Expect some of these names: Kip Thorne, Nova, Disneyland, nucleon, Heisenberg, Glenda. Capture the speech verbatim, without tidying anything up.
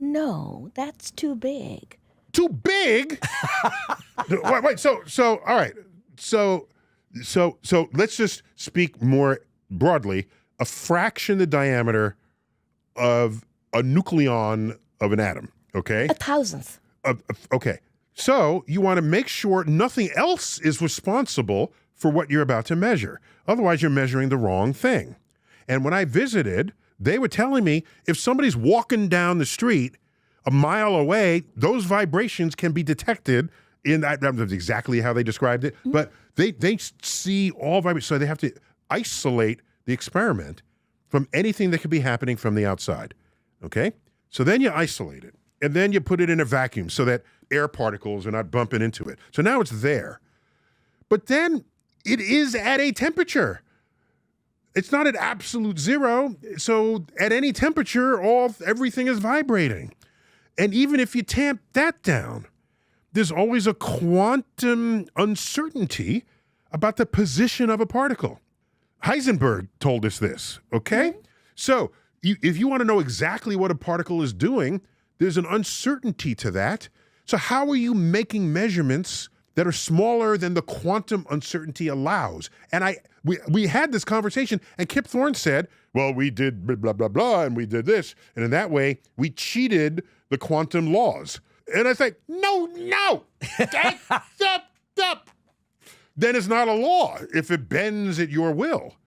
No, that's too big. Too big? wait, wait, so, so, all right. So, so, so let's just speak more broadly. A fraction the diameter of a nucleon of an atom, okay? A thousandth. Uh, okay. So you want to make sure nothing else is responsible for what you're about to measure. Otherwise, you're measuring the wrong thing. And when I visited, they were telling me if somebody's walking down the street a mile away, those vibrations can be detected in, I don't know exactly how they described it, mm-hmm. but they, they see all vibrations. So they have to isolate the experiment from anything that could be happening from the outside, okay? So then you isolate it, and then you put it in a vacuum so that air particles are not bumping into it. So now it's there. But then it is at a temperature. It's not at absolute zero. So at any temperature, all everything is vibrating. And even if you tamp that down, there's always a quantum uncertainty about the position of a particle. Heisenberg told us this, okay? Mm-hmm. So you, if you want to know exactly what a particle is doing, there's an uncertainty to that. So how are you making measurements that are smaller than the quantum uncertainty allows? And I we, we had this conversation, and Kip Thorne said, well, we did blah, blah, blah, blah, and we did this. And in that way, we cheated the quantum laws. And I say, no, no, stop, stop. Then it's not a law if it bends at your will.